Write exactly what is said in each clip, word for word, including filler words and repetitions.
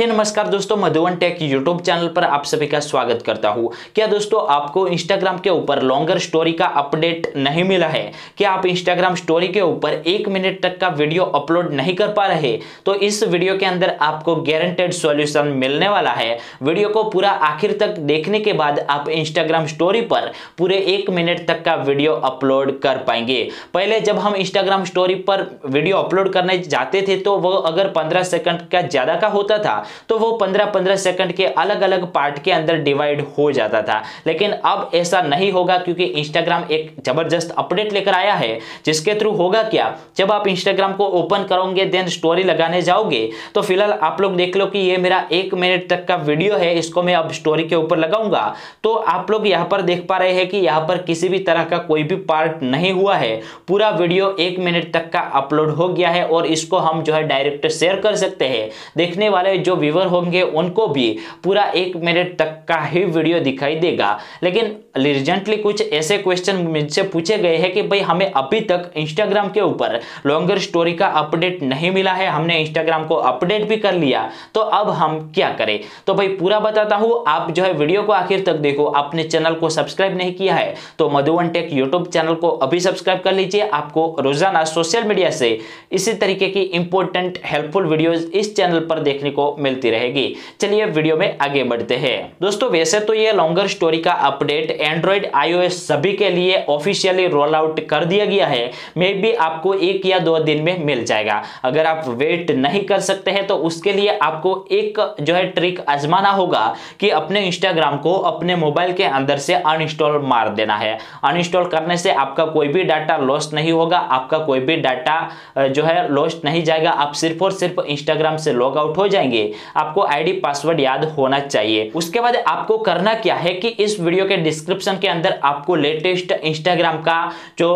हे नमस्कार दोस्तों, मधुवन take YouTube channel पर आप सभी का स्वागत करता हूं। क्या दोस्तों आपको इंस्टाग्राम के ऊपर लॉन्गर स्टोरी का अपडेट नहीं मिला है? क्या आप इंस्टाग्राम स्टोरी के ऊपर एक मिनट तक का वीडियो अपलोड नहीं कर पा रहे? तो इस वीडियो के अंदर आपको गारंटेड सॉल्यूशन मिलने वाला है। वीडियो को पूरा आखिर तक देखने के बाद आप इंस्टाग्राम स्टोरी पर पूरे एक मिनट तक का वीडियो अपलोड कर पाएंगे। पहले जब हम इंस्टाग्राम स्टोरी पर वीडियो अपलोड करने जाते थे तो वो अगर पंद्रह सेकंड का ज्यादा का होता था तो वो पंद्रह पंद्रह सेकंड के अलग अलग पार्ट के अंदर डिवाइड हो जाता था, लेकिन अब ऐसा नहीं होगा क्योंकि इंस्टाग्राम एक जबरदस्त अपडेट लेकर आया है, जिसके थ्रू होगा क्या, जब आप इंस्टाग्राम को ओपन करोगे देन स्टोरी लगाने जाओगे तो फिलहाल आप लोग देख लो कि ये मेरा एक मिनट तक का वीडियो है, इसको मैं अब स्टोरी के ऊपर लगाऊंगा। तो आप लोग यहाँ पर देख पा रहे हैं कि यहाँ पर किसी भी तरह का कोई भी पार्ट नहीं हुआ है, पूरा वीडियो एक मिनट तक का अपलोड हो गया है और इसको हम जो है डायरेक्ट शेयर कर सकते हैं। देखने वाले जो व्यूअर होंगे उनको भी पूरा एक मिनट तक का ही वीडियो दिखाई देगा। लेकिन रिसेंटली कुछ ऐसे क्वेश्चन मुझसे पूछे गए हैं कि भाई हमें अभी तक इंस्टाग्राम के ऊपर लॉन्गर स्टोरी का अपडेट नहीं मिला है, हमने इंस्टाग्राम को अपडेट भी कर लिया तो अब हम क्या करें? तो भाई पूरा बताता हूं, आप जो है वीडियो को आखिर तक देखो। आपने चैनल को सब्सक्राइब नहीं किया है तो मधुवन टेक यूट्यूब चैनल को अभी सब्सक्राइब कर लीजिए। आपको रोजाना सोशल मीडिया से इसी तरीके की इंपॉर्टेंट हेल्पफुल वीडियोस इस चैनल पर देखने को मिलती रहेगी। चलिए वीडियो में आगे बढ़ते हैं। दोस्तों वैसे तो ये लॉन्गर स्टोरी का अपडेट एंड्रॉइड आईओएस सभी के लिए ऑफिशियली रोल आउट कर दिया गया है। मे बी आपको एक या दो दिन में मिल जाएगा। अगर आप वेट नहीं कर सकते हैं तो उसके लिए आपको एक जो है ट्रिक आजमाना होगा कि अपने इंस्टाग्राम को अपने मोबाइल के अंदर से अनइंस्टॉल मार देना है। अनइंस्टॉल करने से आपका कोई भी डाटा लॉस्ट नहीं होगा, आपका कोई भी डाटा जो है लॉस्ट नहीं जाएगा। आप सिर्फ और सिर्फ इंस्टाग्राम से लॉग आउट हो जाएंगे। आपको आईडी पासवर्ड याद होना चाहिए। उसके बाद आपको करना क्या है कि इस वीडियो के डिस्क्रिप्शन के अंदर आपको लेटेस्ट इंस्टाग्राम का जो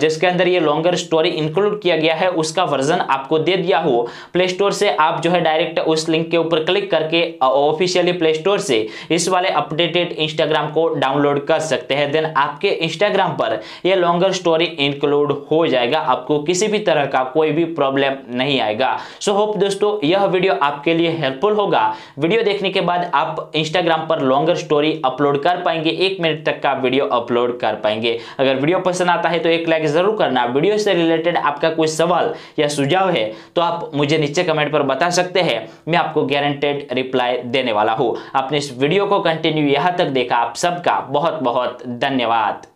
जिसके अंदर ये लॉन्गर स्टोरी इंक्लूड किया गया है उसका वर्जन आपको दे दिया हो। प्ले स्टोर से आप जो है डायरेक्ट उस लिंक के ऊपर क्लिक करके ऑफिशियली प्ले स्टोर से इस वाले अपडेटेड इंस्टाग्राम को डाउनलोड कर सकते हैं। देन आपके इंस्टाग्राम पर यह लॉन्गर स्टोरी इंक्लूड हो जाएगा, आपको किसी भी तरह का कोई भी प्रॉब्लम नहीं आएगा। सो होप दोस्तों यह वीडियो आपके लिए हेल्पफुल होगा। वीडियो देखने के बाद आप इंस्टाग्राम पर लॉन्गर स्टोरी अपलोड कर पाएंगे, एक मिनट तक का वीडियो अपलोड कर पाएंगे। अगर वीडियो पसंद आता है तो एक लाइक जरूर करना। वीडियो से रिलेटेड आपका कोई सवाल या सुझाव है तो आप मुझे नीचे कमेंट पर बता सकते हैं, मैं आपको गारंटेड रिप्लाई देने वाला हूं। आपने इस वीडियो को कंटिन्यू यहां तक देखा, आप सबका बहुत बहुत धन्यवाद।